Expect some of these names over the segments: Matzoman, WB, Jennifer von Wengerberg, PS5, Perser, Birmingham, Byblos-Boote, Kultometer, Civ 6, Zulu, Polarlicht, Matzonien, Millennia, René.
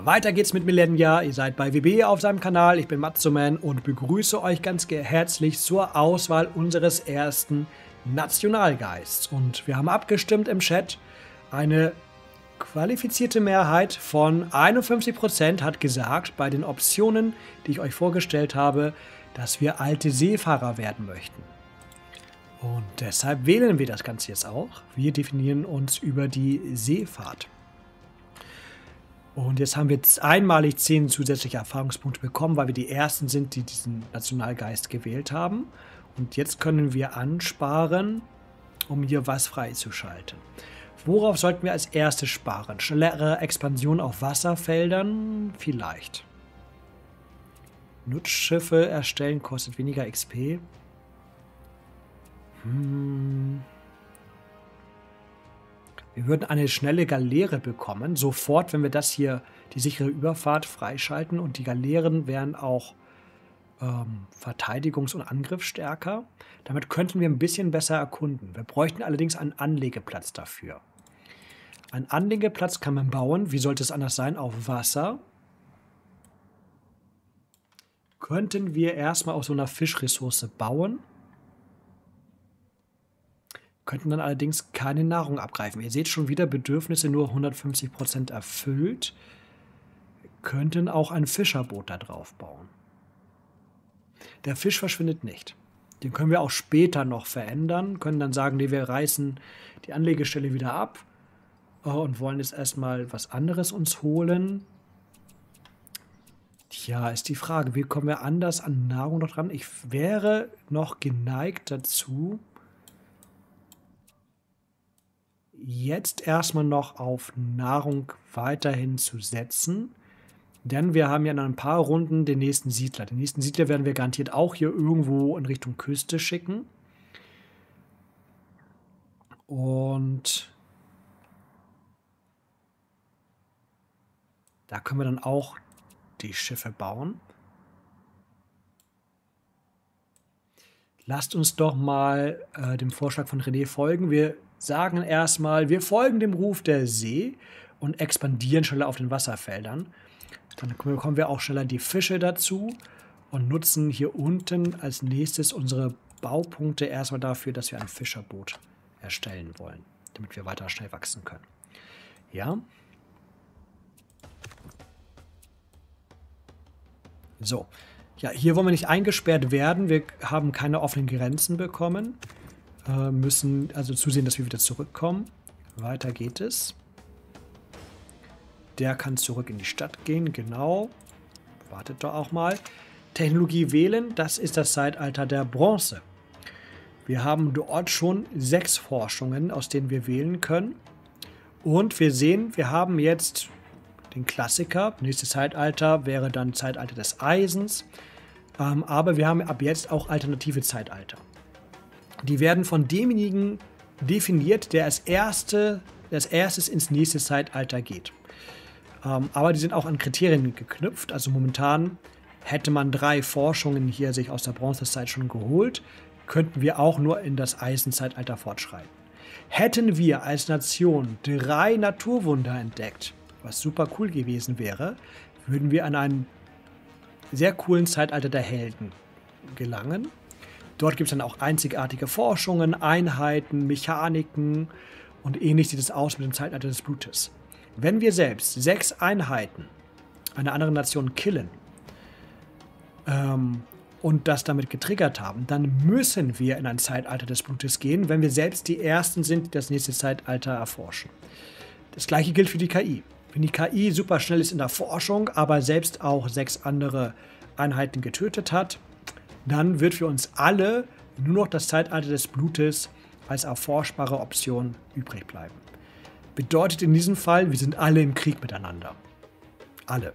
Weiter geht's mit Millennia, ihr seid bei WB auf seinem Kanal, ich bin Matzoman und begrüße euch ganz herzlich zur Auswahl unseres ersten Nationalgeists. Und wir haben abgestimmt im Chat, eine qualifizierte Mehrheit von 51% hat gesagt, bei den Optionen, die ich euch vorgestellt habe, dass wir alte Seefahrer werden möchten. Und deshalb wählen wir das Ganze jetzt auch. Wir definieren uns über die Seefahrt. Und jetzt haben wir jetzt einmalig 10 zusätzliche Erfahrungspunkte bekommen, weil wir die ersten sind, die diesen Nationalgeist gewählt haben. Und jetzt können wir ansparen, um hier was freizuschalten. Worauf sollten wir als erstes sparen? Schnellere Expansion auf Wasserfeldern? Vielleicht. Nutzschiffe erstellen kostet weniger XP. Wir würden eine schnelle Galeere bekommen, sofort, wenn wir das hier, die sichere Überfahrt, freischalten. Und die Galeeren wären auch Verteidigungs- und Angriff stärker. Damit könnten wir ein bisschen besser erkunden. Wir bräuchten allerdings einen Anlegeplatz dafür. Ein Anlegeplatz kann man bauen, wie sollte es anders sein, auf Wasser. Könnten wir erstmal aus so einer Fischressource bauen. Könnten dann allerdings keine Nahrung abgreifen. Ihr seht schon wieder, Bedürfnisse nur 150% erfüllt. Wir könnten auch ein Fischerboot da drauf bauen. Der Fisch verschwindet nicht. Den können wir auch später noch verändern. Können dann sagen, nee, wir reißen die Anlegestelle wieder ab und wollen jetzt erstmal was anderes uns holen. Tja, ist die Frage, wie kommen wir anders an Nahrung noch dran? Ich wäre noch geneigt dazu, jetzt erstmal noch auf Nahrung weiterhin zu setzen. Denn wir haben ja in ein paar Runden den nächsten Siedler. Den nächsten Siedler werden wir garantiert auch hier irgendwo in Richtung Küste schicken. Und da können wir dann auch die Schiffe bauen. Lasst uns doch mal dem Vorschlag von René folgen. Wir sagen erstmal, wir folgen dem Ruf der See und expandieren schneller auf den Wasserfeldern. Dann bekommen wir auch schneller die Fische dazu und nutzen hier unten als nächstes unsere Baupunkte erstmal dafür, dass wir ein Fischerboot erstellen wollen, damit wir weiter schnell wachsen können. Ja. So. Ja, hier wollen wir nicht eingesperrt werden. Wir haben keine offenen Grenzen bekommen. Müssen also zusehen, dass wir wieder zurückkommen. Weiter geht es. Der kann zurück in die Stadt gehen, genau. Wartet doch auch mal. Technologie wählen, das ist das Zeitalter der Bronze. Wir haben dort schon 6 Forschungen, aus denen wir wählen können. Und wir sehen, wir haben jetzt den Klassiker. Nächstes Zeitalter wäre dann Zeitalter des Eisens. Aber wir haben ab jetzt auch alternative Zeitalter. Die werden von demjenigen definiert, der als erstes ins nächste Zeitalter geht. Aber die sind auch an Kriterien geknüpft. Also momentan hätte man 3 Forschungen hier sich aus der Bronzezeit schon geholt, könnten wir auch nur in das Eisenzeitalter fortschreiten. Hätten wir als Nation 3 Naturwunder entdeckt, was super cool gewesen wäre, würden wir an einen sehr coolen Zeitalter der Helden gelangen. Dort gibt es dann auch einzigartige Forschungen, Einheiten, Mechaniken und ähnlich sieht es aus mit dem Zeitalter des Blutes. Wenn wir selbst 6 Einheiten einer anderen Nation killen und das damit getriggert haben, dann müssen wir in ein Zeitalter des Blutes gehen, wenn wir selbst die Ersten sind, die das nächste Zeitalter erforschen. Das gleiche gilt für die KI. Wenn die KI super schnell ist in der Forschung, aber selbst auch 6 andere Einheiten getötet hat, dann wird für uns alle nur noch das Zeitalter des Blutes als erforschbare Option übrig bleiben. Bedeutet in diesem Fall, wir sind alle im Krieg miteinander. Alle.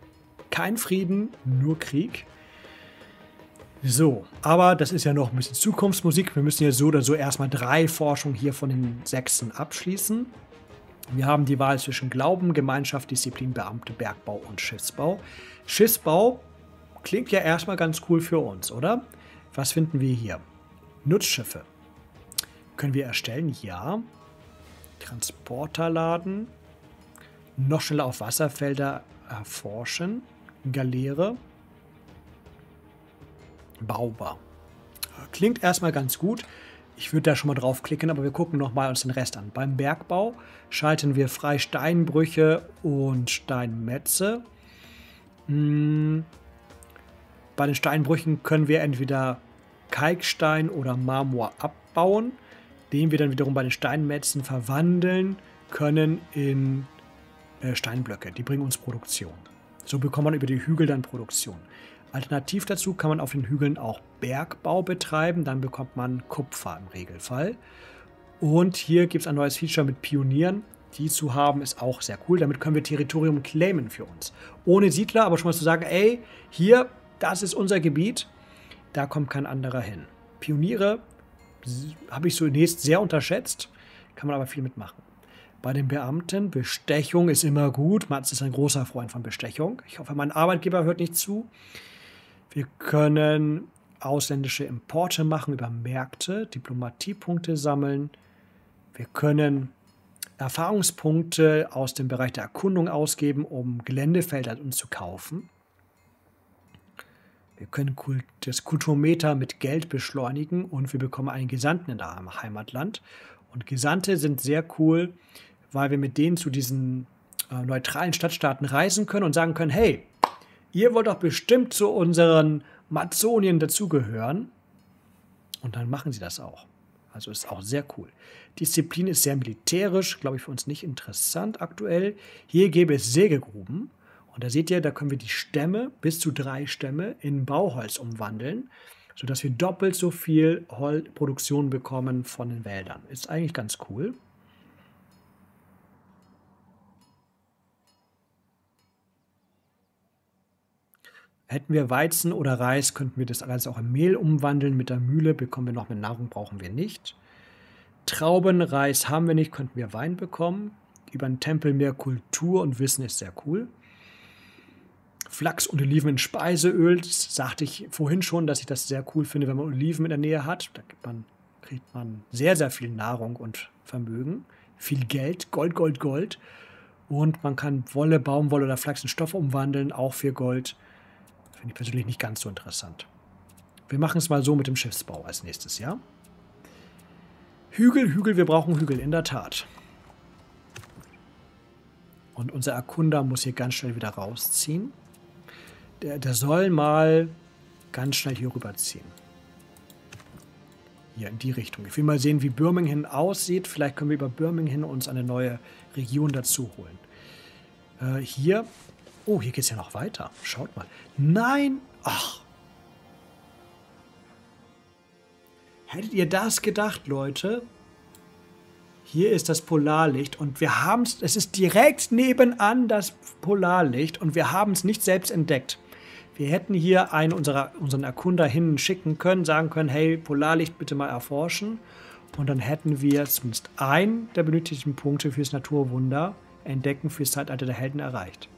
Kein Frieden, nur Krieg. So, aber das ist ja noch ein bisschen Zukunftsmusik. Wir müssen ja so oder so erstmal 3 Forschungen hier von den 6 abschließen. Wir haben die Wahl zwischen Glauben, Gemeinschaft, Disziplin, Beamte, Bergbau und Schiffsbau. Schiffsbau klingt ja erstmal ganz cool für uns, oder? Was finden wir hier? Nutzschiffe. Können wir erstellen? Ja. Transporter laden, noch schneller auf Wasserfelder Erforschen. Galeere. Baubar. Klingt erstmal ganz gut. Ich würde da schon mal draufklicken, aber wir gucken nochmal uns den Rest an. Beim Bergbau schalten wir frei Steinbrüche und Steinmetze. Bei den Steinbrüchen können wir entweder Kalkstein oder Marmor abbauen, den wir dann wiederum bei den Steinmetzen verwandeln können in Steinblöcke. Die bringen uns Produktion. So bekommt man über die Hügel dann Produktion. Alternativ dazu kann man auf den Hügeln auch Bergbau betreiben, dann bekommt man Kupfer im Regelfall. Und hier gibt es ein neues Feature mit Pionieren. Die zu haben ist auch sehr cool, damit können wir Territorium claimen für uns. Ohne Siedler, aber schon mal zu sagen, ey, hier, das ist unser Gebiet, da kommt kein anderer hin. Pioniere habe ich zunächst sehr unterschätzt, kann man aber viel mitmachen. Bei den Beamten, Bestechung ist immer gut. Mats ist ein großer Freund von Bestechung. Ich hoffe, mein Arbeitgeber hört nicht zu. Wir können ausländische Importe machen über Märkte, Diplomatiepunkte sammeln. Wir können Erfahrungspunkte aus dem Bereich der Erkundung ausgeben, um Geländefelder uns zu kaufen. Wir können das Kultometer mit Geld beschleunigen und wir bekommen einen Gesandten in der Heimatland. Und Gesandte sind sehr cool, weil wir mit denen zu diesen neutralen Stadtstaaten reisen können und sagen können, hey, ihr wollt doch bestimmt zu unseren Matzonien dazugehören. Und dann machen sie das auch. Also ist auch sehr cool. Disziplin ist sehr militärisch, glaube ich, für uns nicht interessant aktuell. Hier gäbe es Sägegruben. Und da seht ihr, da können wir die Stämme, bis zu 3 Stämme, in Bauholz umwandeln, sodass wir doppelt so viel Holzproduktion bekommen von den Wäldern. Ist eigentlich ganz cool. Hätten wir Weizen oder Reis, könnten wir das alles auch in Mehl umwandeln. Mit der Mühle bekommen wir noch mehr Nahrung, brauchen wir nicht. Trauben, Reis haben wir nicht, könnten wir Wein bekommen. Über den Tempel mehr Kultur und Wissen ist sehr cool. Flachs und Oliven in Speiseöl, das sagte ich vorhin schon, dass ich das sehr cool finde, wenn man Oliven in der Nähe hat. Da kriegt man sehr, sehr viel Nahrung und Vermögen, viel Geld, Gold, Gold, Gold. Und man kann Wolle, Baumwolle oder Flachs in Stoff umwandeln, auch für Gold. Finde ich persönlich nicht ganz so interessant. Wir machen es mal so mit dem Schiffsbau als nächstes, ja? Hügel, Hügel, wir brauchen Hügel, in der Tat. Und unser Erkunder muss hier ganz schnell wieder rausziehen. Der soll mal ganz schnell hier rüberziehen. Hier in die Richtung. Ich will mal sehen, wie Birmingham aussieht. Vielleicht können wir über Birmingham uns eine neue Region dazu holen. Hier. Oh, hier geht es ja noch weiter. Schaut mal. Nein! Ach! Hättet ihr das gedacht, Leute? Hier ist das Polarlicht und wir haben es. Es ist direkt nebenan das Polarlicht und wir haben es nicht selbst entdeckt. Wir hätten hier einen unseren Erkunder hinschicken können, sagen können, hey, Polarlicht bitte mal erforschen. Und dann hätten wir zumindest einen der benötigten Punkte fürs Naturwunder entdecken, fürs Zeitalter der Helden erreicht.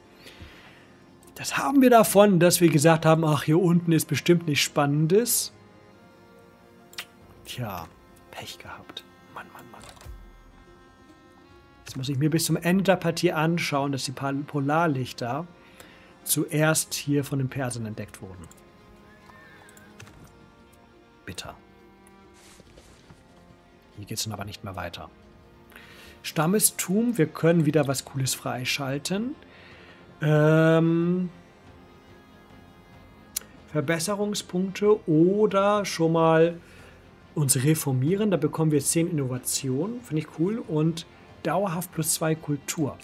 Das haben wir davon, dass wir gesagt haben, ach, hier unten ist bestimmt nichts Spannendes. Tja, Pech gehabt. Mann, Mann, Mann. Jetzt muss ich mir bis zum Ende der Partie anschauen, dass die Polarlichter zuerst hier von den Persern entdeckt wurden. Bitter. Hier geht es dann aber nicht mehr weiter. Stammestum, wir können wieder was Cooles freischalten. Verbesserungspunkte oder schon mal uns reformieren. Da bekommen wir 10 Innovationen, finde ich cool. Und dauerhaft +2 Kultur.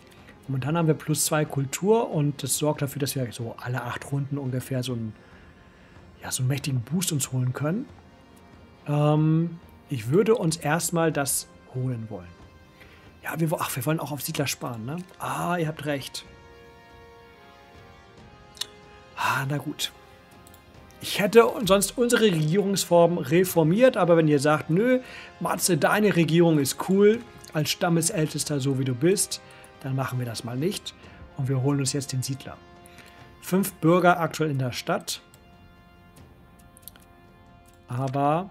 Momentan haben wir +2 Kultur und das sorgt dafür, dass wir so alle 8 Runden ungefähr so einen mächtigen Boost uns holen können. Ich würde uns erstmal das holen wollen. Ja, wir wollen auch auf Siedler sparen, ne? Ah, ihr habt recht. Ah, na gut. Ich hätte sonst unsere Regierungsform reformiert, aber wenn ihr sagt, nö, Matze, deine Regierung ist cool, als Stammesältester, so wie du bist, dann machen wir das mal nicht und wir holen uns jetzt den Siedler. 5 Bürger aktuell in der Stadt, aber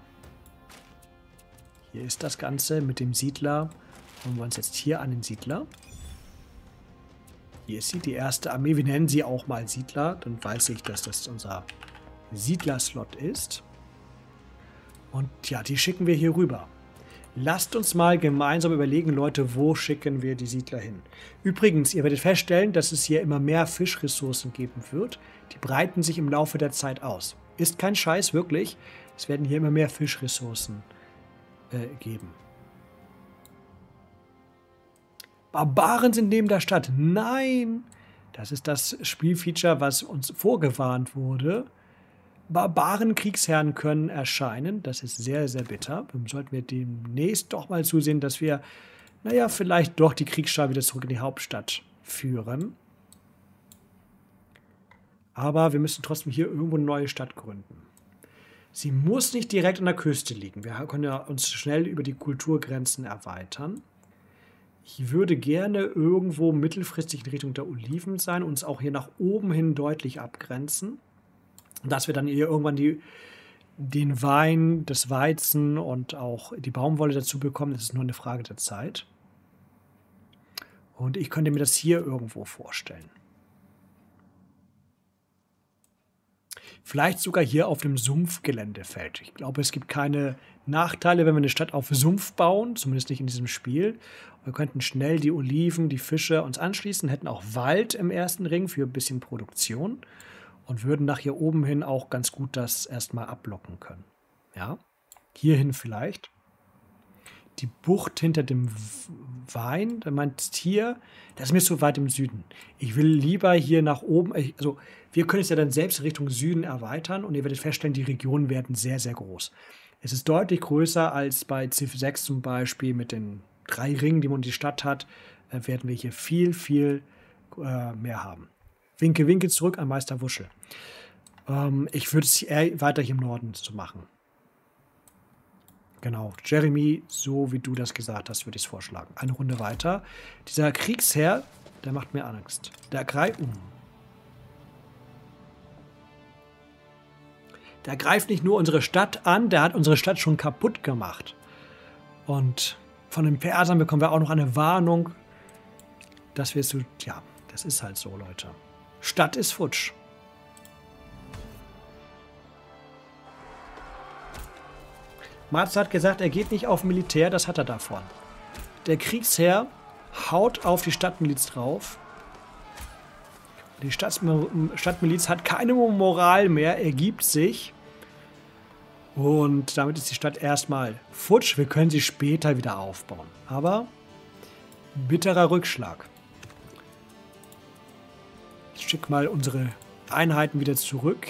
hier ist das Ganze mit dem Siedler. Holen wir uns jetzt hier an den Siedler. Hier ist sie, die erste Armee. Wir nennen sie auch mal Siedler. Dann weiß ich, dass das unser Siedler-Slot ist. Und ja, die schicken wir hier rüber. Lasst uns mal gemeinsam überlegen, Leute, wo schicken wir die Siedler hin? Übrigens, ihr werdet feststellen, dass es hier immer mehr Fischressourcen geben wird. Die breiten sich im Laufe der Zeit aus. Ist kein Scheiß, wirklich. Es werden hier immer mehr Fischressourcen geben. Barbaren sind neben der Stadt. Nein! Das ist das Spielfeature, was uns vorgewarnt wurde. Barbaren-Kriegsherren können erscheinen. Das ist sehr, sehr bitter. Dann sollten wir demnächst doch mal zusehen, dass wir, naja, vielleicht doch die Kriegsschar wieder zurück in die Hauptstadt führen. Aber wir müssen trotzdem hier irgendwo eine neue Stadt gründen. Sie muss nicht direkt an der Küste liegen. Wir können ja uns schnell über die Kulturgrenzen erweitern. Ich würde gerne irgendwo mittelfristig in Richtung der Oliven sein, uns auch hier nach oben hin deutlich abgrenzen. Dass wir dann hier irgendwann den Wein, das Weizen und auch die Baumwolle dazu bekommen, das ist nur eine Frage der Zeit. Und ich könnte mir das hier irgendwo vorstellen. Vielleicht sogar hier auf dem Sumpfgeländefeld. Ich glaube, es gibt keine Nachteile, wenn wir eine Stadt auf Sumpf bauen, zumindest nicht in diesem Spiel. Wir könnten schnell die Oliven, die Fische uns anschließen, hätten auch Wald im ersten Ring für ein bisschen Produktion und würden nach hier oben hin auch ganz gut das erstmal ablocken können. Ja, hierhin vielleicht. Die Bucht hinter dem Wein, da meinst hier, das ist mir zu weit im Süden. Ich will lieber hier nach oben, also wir können es ja dann selbst Richtung Süden erweitern und ihr werdet feststellen, die Regionen werden sehr, sehr groß. Es ist deutlich größer als bei Civ 6 zum Beispiel mit den 3 Ringen, die man in die Stadt hat, werden wir hier viel, viel mehr haben. Winke, winke zurück an Meister Wuschel. Ich würde es eher weiter hier im Norden zu machen. Genau, Jeremy, so wie du das gesagt hast, würde ich es vorschlagen. Eine Runde weiter. Dieser Kriegsherr, der macht mir Angst. Der greift nicht nur unsere Stadt an, der hat unsere Stadt schon kaputt gemacht. Und von den Persern bekommen wir auch noch eine Warnung, dass wir so, ja, das ist halt so, Leute. Stadt ist futsch. Marz hat gesagt, er geht nicht auf Militär, das hat er davon. Der Kriegsherr haut auf die Stadtmiliz drauf. Die Stadtmiliz hat keine Moral mehr, ergibt sich. Und damit ist die Stadt erstmal futsch. Wir können sie später wieder aufbauen. Aber bitterer Rückschlag. Ich schicke mal unsere Einheiten wieder zurück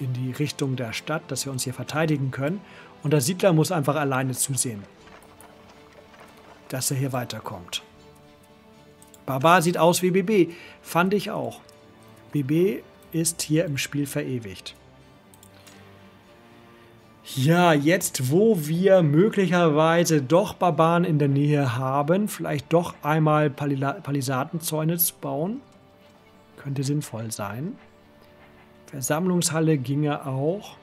in die Richtung der Stadt, dass wir uns hier verteidigen können. Und der Siedler muss einfach alleine zusehen, dass er hier weiterkommt. Barbar sieht aus wie BB. Fand ich auch. BB ist hier im Spiel verewigt. Ja, jetzt, wo wir möglicherweise doch Barbaren in der Nähe haben, vielleicht doch einmal Palisadenzäune zu bauen, könnte sinnvoll sein. Versammlungshalle ginge auch.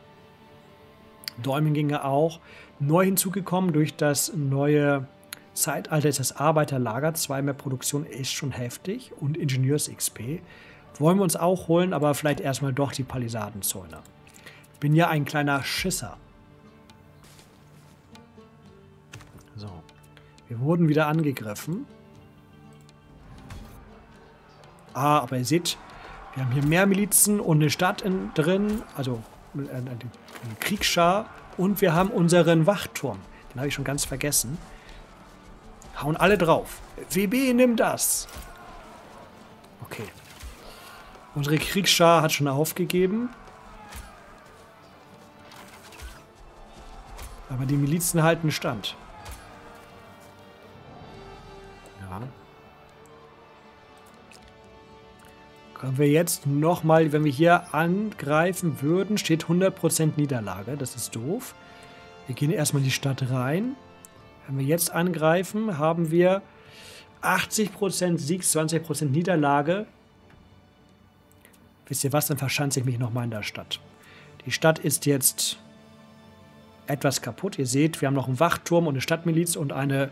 Dolmen ginge auch. Neu hinzugekommen durch das neue Zeitalter ist das Arbeiterlager. 2 mehr Produktion ist schon heftig. Und Ingenieurs-XP. Wollen wir uns auch holen, aber vielleicht erstmal doch die Palisadenzäune. Ich bin ja ein kleiner Schisser. So. Wir wurden wieder angegriffen. Ah, aber ihr seht, wir haben hier mehr Milizen und eine Stadt drin. Also eine Kriegsschar. Und wir haben unseren Wachturm. Den habe ich schon ganz vergessen. Hauen alle drauf. WB, nimm das! Okay. Unsere Kriegsschar hat schon aufgegeben. Aber die Milizen halten stand. Ja. Können wir jetzt nochmal, wenn wir hier angreifen würden, steht 100% Niederlage. Das ist doof. Wir gehen erstmal in die Stadt rein. Wenn wir jetzt angreifen, haben wir 80% Sieg, 20% Niederlage. Wisst ihr was, dann verschanze ich mich nochmal in der Stadt. Die Stadt ist jetzt etwas kaputt. Ihr seht, wir haben noch einen Wachturm und eine Stadtmiliz und eine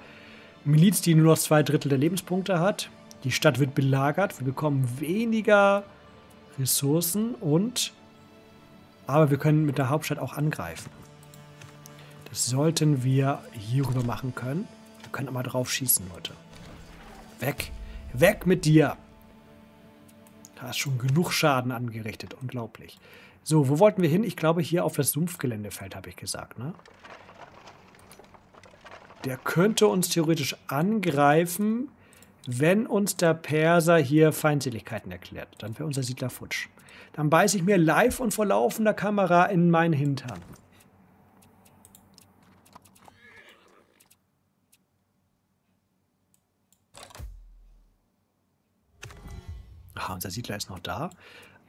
Miliz, die nur noch 2 Drittel der Lebenspunkte hat. Die Stadt wird belagert, wir bekommen weniger Ressourcen und... Aber wir können mit der Hauptstadt auch angreifen. Das sollten wir hierüber machen können. Wir können aber drauf schießen, Leute. Weg! Weg mit dir! Da ist schon genug Schaden angerichtet. Unglaublich. So, wo wollten wir hin? Ich glaube, hier auf das Sumpfgeländefeld, habe ich gesagt, ne? Der könnte uns theoretisch angreifen, wenn uns der Perser hier Feindseligkeiten erklärt. Dann wäre unser Siedler futsch. Dann beiße ich mir live und vor laufender Kamera in meinen Hintern. Ah, unser Siedler ist noch da.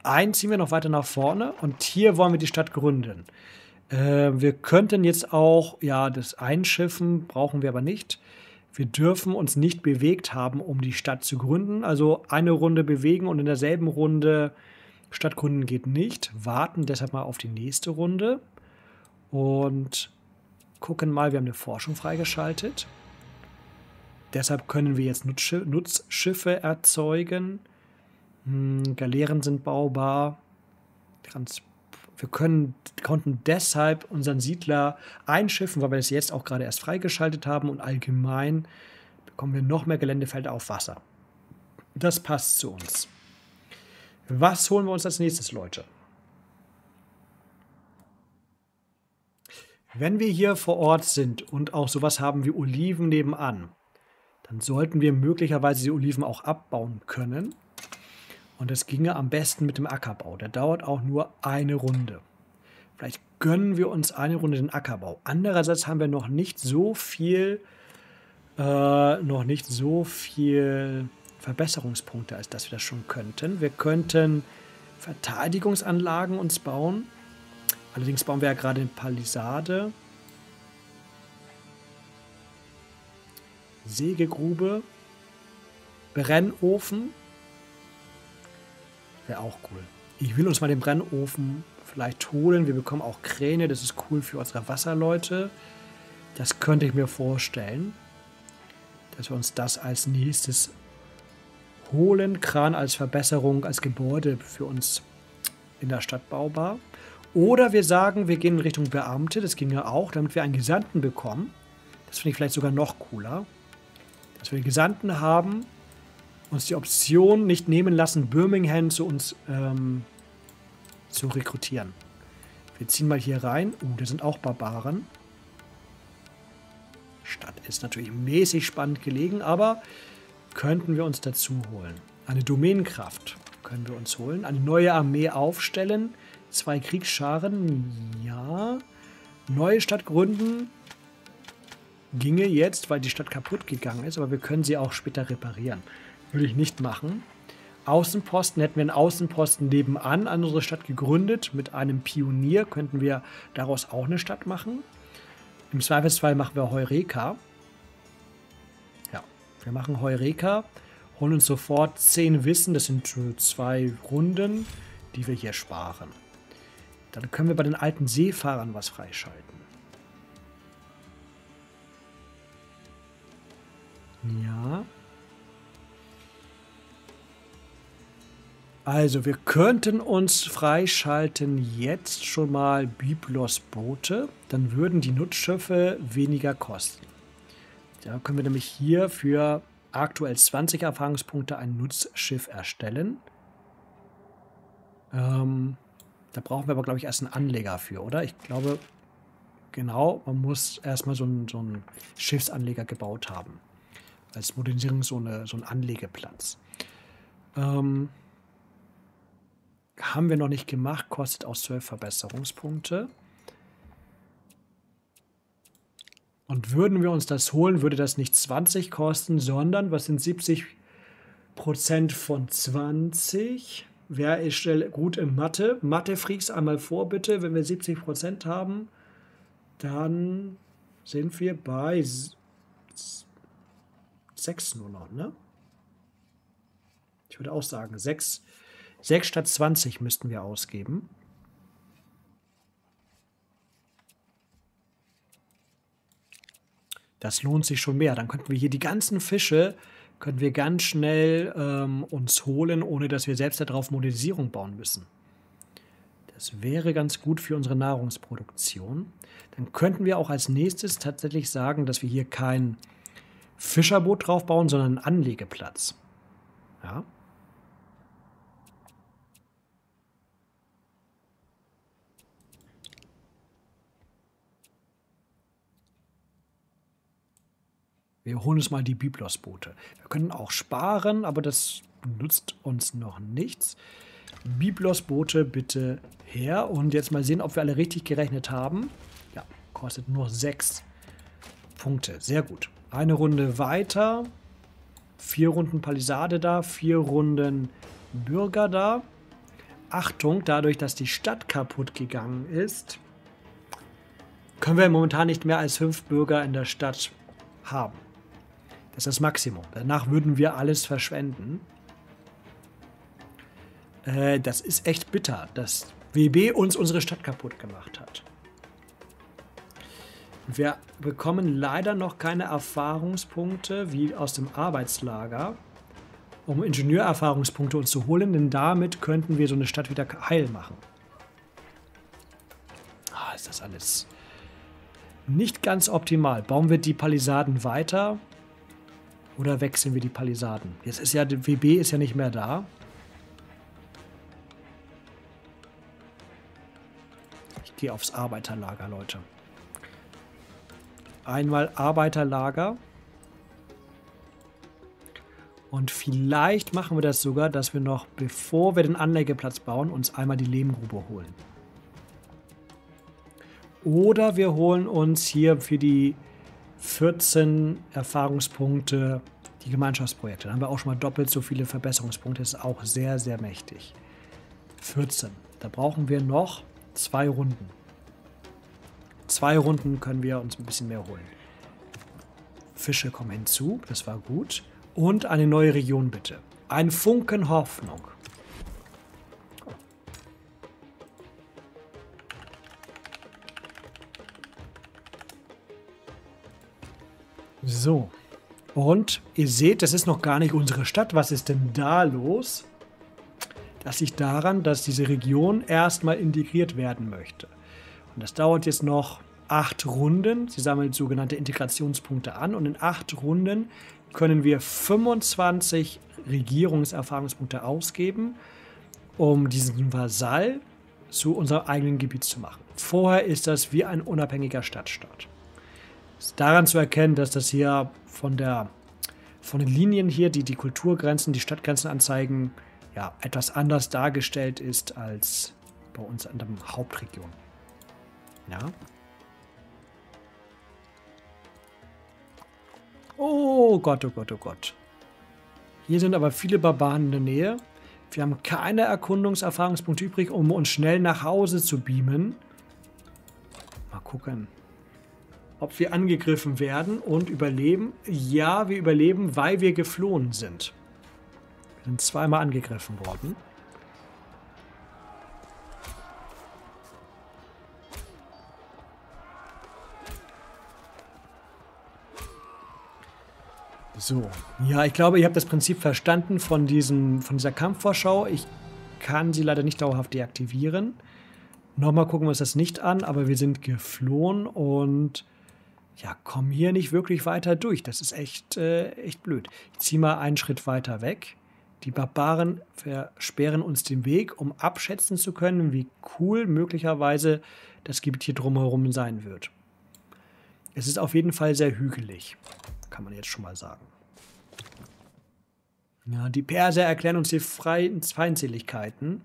Einen ziehen wir noch weiter nach vorne und hier wollen wir die Stadt gründen. Wir könnten jetzt auch, ja, das Einschiffen brauchen wir aber nicht. Wir dürfen uns nicht bewegt haben, um die Stadt zu gründen. Also eine Runde bewegen und in derselben Runde Stadt gründen geht nicht. Warten deshalb mal auf die nächste Runde und gucken mal, wir haben eine Forschung freigeschaltet. Deshalb können wir jetzt Nutzschiffe erzeugen. Galeeren sind baubar. Wir konnten deshalb unseren Siedler einschiffen, weil wir das jetzt auch gerade erst freigeschaltet haben. Und allgemein bekommen wir noch mehr Geländefelder auf Wasser. Das passt zu uns. Was holen wir uns als nächstes, Leute? Wenn wir hier vor Ort sind und auch sowas haben wie Oliven nebenan, dann sollten wir möglicherweise die Oliven auch abbauen können. Und das ginge am besten mit dem Ackerbau. Der dauert auch nur eine Runde. Vielleicht gönnen wir uns eine Runde den Ackerbau. Andererseits haben wir noch nicht so viel, Verbesserungspunkte, als dass wir das schon könnten. Wir könnten Verteidigungsanlagen uns bauen. Allerdings bauen wir ja gerade eine Palisade. Sägegrube. Brennofen. Wäre auch cool. Ich will uns mal den Brennofen vielleicht holen. Wir bekommen auch Kräne. Das ist cool für unsere Wasserleute. Das könnte ich mir vorstellen, dass wir uns das als nächstes holen. Kran als Verbesserung, als Gebäude für uns in der Stadt baubar. Oder wir sagen, wir gehen in Richtung Beamte. Das ging ja auch, damit wir einen Gesandten bekommen. Das finde ich vielleicht sogar noch cooler. Dass wir einen Gesandten haben, uns die Option nicht nehmen lassen, Birmingham zu uns zu rekrutieren. Wir ziehen mal hier rein. Da sind auch Barbaren. Stadt ist natürlich mäßig spannend gelegen, aber könnten wir uns dazu holen. Eine Domänenkraft können wir uns holen. Eine neue Armee aufstellen. 2 Kriegsscharen. Ja. Neue Stadt gründen. Ginge jetzt, weil die Stadt kaputt gegangen ist, aber wir können sie auch später reparieren. Würde ich nicht machen. Außenposten, hätten wir einen Außenposten nebenan an unsere Stadt gegründet. Mit einem Pionier könnten wir daraus auch eine Stadt machen. Im Zweifelsfall machen wir Heureka. Ja, wir machen Heureka. Holen uns sofort 10 Wissen. Das sind 2 Runden, die wir hier sparen. Dann können wir bei den alten Seefahrern was freischalten. Ja... Also, wir könnten uns freischalten jetzt schon mal Byblos-Boote. Dann würden die Nutzschiffe weniger kosten. Da können wir nämlich hier für aktuell 20 Erfahrungspunkte ein Nutzschiff erstellen. Da brauchen wir aber, glaube ich, erst einen Anleger für, oder? Ich glaube, genau, man muss erstmal so einen Schiffsanleger gebaut haben. Als Modernisierung so einen Anlegeplatz. Haben wir noch nicht gemacht, kostet auch 12 Verbesserungspunkte. Und würden wir uns das holen, würde das nicht 20 kosten, sondern, was sind 70% von 20? Wer ist gut in Mathe? Mathe-Freaks einmal vor, bitte. Wenn wir 70% haben, dann sind wir bei 6 nur noch, ne? Ich würde auch sagen, 6... 6 statt 20 müssten wir ausgeben. Das lohnt sich schon mehr. Dann könnten wir hier die ganzen Fische können wir ganz schnell uns holen, ohne dass wir selbst darauf Modernisierung bauen müssen. Das wäre ganz gut für unsere Nahrungsproduktion. Dann könnten wir auch als nächstes tatsächlich sagen, dass wir hier kein Fischerboot drauf bauen, sondern einen Anlegeplatz. Ja. Wir holen uns mal die Byblos-Boote. Wir können auch sparen, aber das nützt uns noch nichts. Byblos-Boote bitte her. Und jetzt mal sehen, ob wir alle richtig gerechnet haben. Ja, kostet nur 6 Punkte. Sehr gut. Eine Runde weiter. 4 Runden Palisade da. 4 Runden Bürger da. Achtung, dadurch, dass die Stadt kaputt gegangen ist, können wir momentan nicht mehr als 5 Bürger in der Stadt haben. Das ist das Maximum. Danach würden wir alles verschwenden. Das ist echt bitter, dass WB uns unsere Stadt kaputt gemacht hat. Wir bekommen leider noch keine Erfahrungspunkte wie aus dem Arbeitslager, um Ingenieurerfahrungspunkte uns zu holen, denn damit könnten wir so eine Stadt wieder heil machen. Ah, ist das alles nicht ganz optimal. Bauen wir die Palisaden weiter oder wechseln wir die Palisaden? Jetzt ist ja, der WB ist ja nicht mehr da. Ich gehe aufs Arbeiterlager, Leute. Einmal Arbeiterlager. Und vielleicht machen wir das sogar, dass wir noch, bevor wir den Anlegeplatz bauen, uns einmal die Lehmgrube holen. Oder wir holen uns hier für die 14 Erfahrungspunkte die Gemeinschaftsprojekte. Da haben wir auch schon mal doppelt so viele Verbesserungspunkte. Das ist auch sehr, sehr mächtig. 14. Da brauchen wir noch 2 Runden. 2 Runden können wir uns ein bisschen mehr holen. Fische kommen hinzu. Das war gut. Und eine neue Region bitte. Ein Funken Hoffnung. So, und ihr seht, das ist noch gar nicht unsere Stadt. Was ist denn da los? Das liegt daran, dass diese Region erstmal integriert werden möchte. Und das dauert jetzt noch 8 Runden. Sie sammeln sogenannte Integrationspunkte an. Und in 8 Runden können wir 25 Regierungserfahrungspunkte ausgeben, um diesen Vasall zu unserem eigenen Gebiet zu machen. Vorher ist das wie ein unabhängiger Stadtstaat. Daran zu erkennen, dass das hier von den Linien hier, die die Kulturgrenzen, die Stadtgrenzen anzeigen, ja, etwas anders dargestellt ist als bei uns an der Hauptregion. Ja. Oh Gott, oh Gott, oh Gott. Hier sind aber viele Barbaren in der Nähe. Wir haben keine Erkundungserfahrungspunkte übrig, um uns schnell nach Hause zu beamen. Mal gucken, ob wir angegriffen werden und überleben. Ja, wir überleben, weil wir geflohen sind. Wir sind zweimal angegriffen worden. So, ja, ich glaube, ihr habt das Prinzip verstanden von dieser Kampfvorschau. Ich kann sie leider nicht dauerhaft deaktivieren. Nochmal gucken wir uns das nicht an, aber wir sind geflohen und ja, komm hier nicht wirklich weiter durch. Das ist echt, echt blöd. Ich ziehe mal einen Schritt weiter weg. Die Barbaren versperren uns den Weg, um abschätzen zu können, wie cool möglicherweise das Gebiet hier drumherum sein wird. Es ist auf jeden Fall sehr hügelig, kann man jetzt schon mal sagen. Ja, die Perser erklären uns die Feindseligkeiten.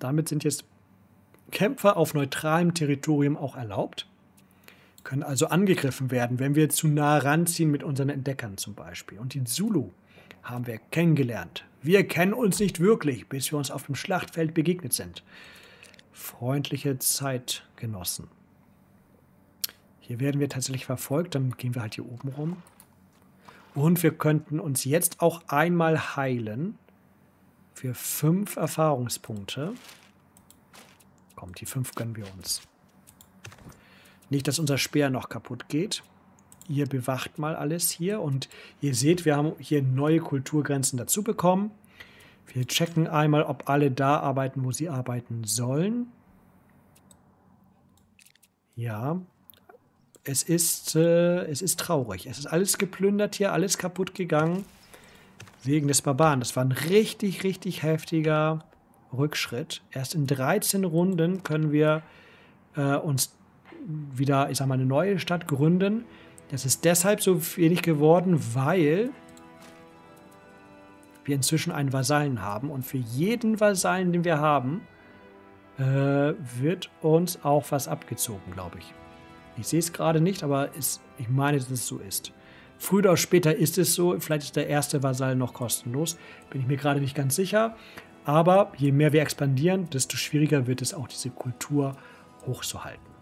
Damit sind jetzt Kämpfer auf neutralem Territorium auch erlaubt. Können also angegriffen werden, wenn wir zu nah ranziehen mit unseren Entdeckern zum Beispiel. Und die Zulu haben wir kennengelernt. Wir kennen uns nicht wirklich, bis wir uns auf dem Schlachtfeld begegnet sind. Freundliche Zeitgenossen. Hier werden wir tatsächlich verfolgt, dann gehen wir halt hier oben rum. Und wir könnten uns jetzt auch einmal heilen für 5 Erfahrungspunkte. Komm, die 5 gönnen wir uns. Nicht, dass unser Speer noch kaputt geht. ihr bewacht mal alles hier und ihr seht, wir haben hier neue Kulturgrenzen dazu bekommen. Wir checken einmal, ob alle da arbeiten, wo sie arbeiten sollen. Ja, es ist traurig. Es ist alles geplündert hier, alles kaputt gegangen wegen des Barbaren. Das war ein richtig, richtig heftiger Rückschritt. Erst in 13 Runden können wir uns wieder, ich sag mal, eine neue Stadt gründen. Das ist deshalb so wenig geworden, weil wir inzwischen einen Vasallen haben. Und für jeden Vasallen, den wir haben, wird uns auch was abgezogen, glaube ich. Ich sehe es gerade nicht, aber ich meine, dass es so ist. Früher oder später ist es so. Vielleicht ist der erste Vasall noch kostenlos. Bin ich mir gerade nicht ganz sicher. Aber je mehr wir expandieren, desto schwieriger wird es auch, diese Kultur hochzuhalten.